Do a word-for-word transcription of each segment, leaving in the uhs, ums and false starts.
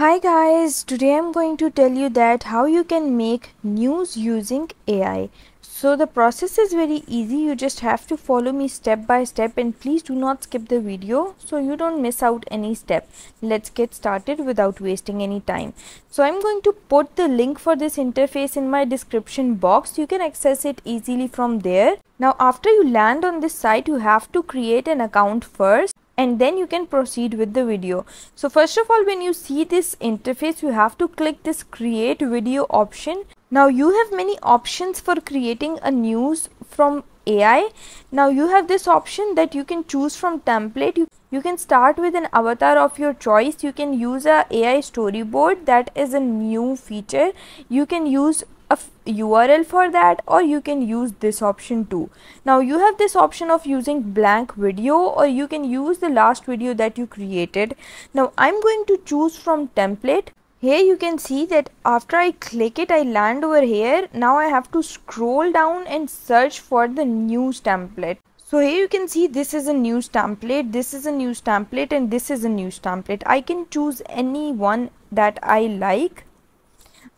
Hi guys, today I'm going to tell you that how you can make news using A I. So the process is very easy, you just have to follow me step by step and please do not skip the video so you don't miss out any step. Let's get started without wasting any time. So I'm going to put the link for this interface in my description box, you can access it easily from there. Now after you land on this site, you have to create an account first. And then you can proceed with the video. So first of all, when you see this interface, you have to click this create video option. Now you have many options for creating a news from A I. Now you have this option that you can choose from template. You, you can start with an avatar of your choice. You can use a AI storyboard, that is a new feature. You can use a U R L for that, or you can use this option too. Now you have this option of using blank video, or you can use the last video that you created. Now I'm going to choose from template. Here you can see that after I click it, I land over here. Now I have to scroll down and search for the news template. So here you can see this is a news template, this is a news template, and this is a news template. I can choose any one that I like.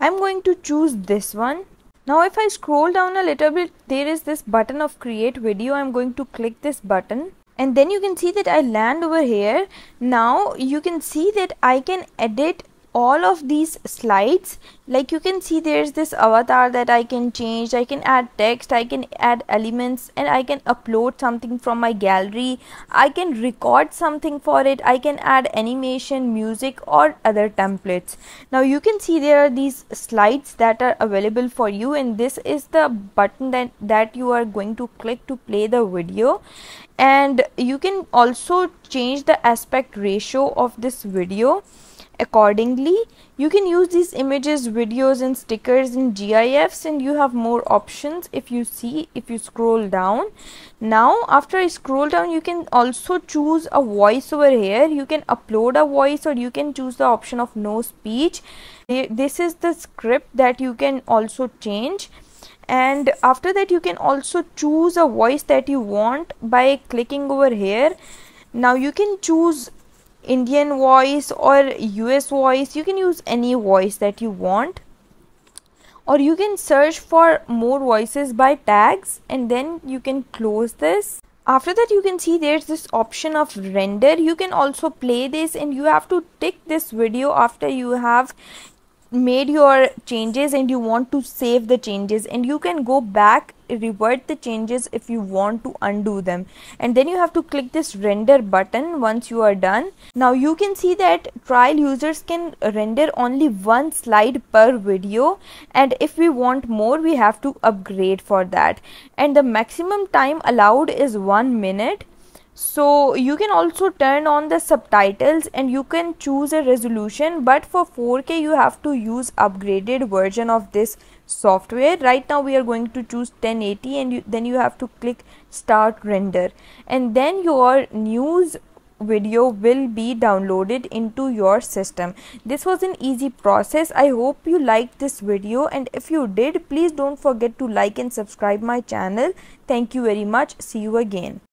I'm going to choose this one. Now if I scroll down a little bit, there is this button of create video. I'm going to click this button and then you can see that I land over here. Now you can see that I can edit all of these slides. Like you can see there's this avatar that I can change, I can add text, I can add elements, and I can upload something from my gallery. I can record something for it, I can add animation, music, or other templates. Now you can see there are these slides that are available for you, and this is the button that, that you are going to click to play the video. And you can also change the aspect ratio of this video accordingly. You can use these images, videos, and stickers in GIFs, and you have more options if you see if you scroll down. Now after I scroll down, you can also choose a voice over here. You can upload a voice, or you can choose the option of no speech. This is the script that you can also change. And after that, you can also choose a voice that you want by clicking over here. Now you can choose Indian voice or U S voice. You can use any voice that you want, or you can search for more voices by tags, and then you can close this. After that, you can see there's this option of render. You can also play this, and you have to tick this video after you have made your changes and you want to save the changes, and you can go back, revert the changes if you want to undo them, and then you have to click this render button once you are done. Now you can see that trial users can render only one slide per video, and if we want more, we have to upgrade for that, and the maximum time allowed is one minute. So you can also turn on the subtitles, and you can choose a resolution, but for four K you have to use upgraded version of this software. Right now we are going to choose ten eighty, and you, then you have to click start render, and then your news video will be downloaded into your system. This was an easy process. I hope you liked this video, and if you did, please don't forget to like and subscribe my channel. Thank you very much. See you again.